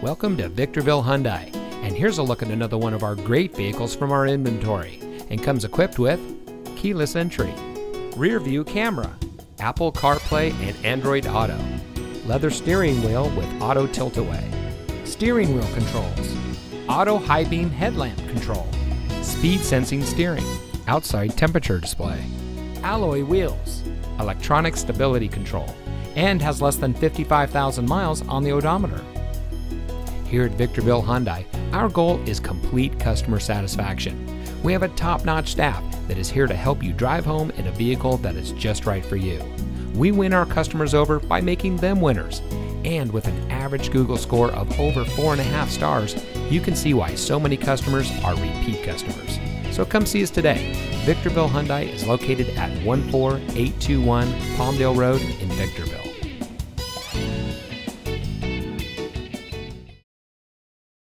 Welcome to Victorville Hyundai, and here's a look at another one of our great vehicles from our inventory, and comes equipped with keyless entry, rear view camera, Apple CarPlay and Android Auto, leather steering wheel with auto tilt-away, steering wheel controls, auto high beam headlamp control, speed sensing steering, outside temperature display, alloy wheels, electronic stability control, and has less than 55,000 miles on the odometer. Here at Victorville Hyundai, our goal is complete customer satisfaction. We have a top-notch staff that is here to help you drive home in a vehicle that is just right for you. We win our customers over by making them winners. And with an average Google score of over 4.5 stars, you can see why so many customers are repeat customers. So come see us today. Victorville Hyundai is located at 14821 Palmdale Road in Victorville.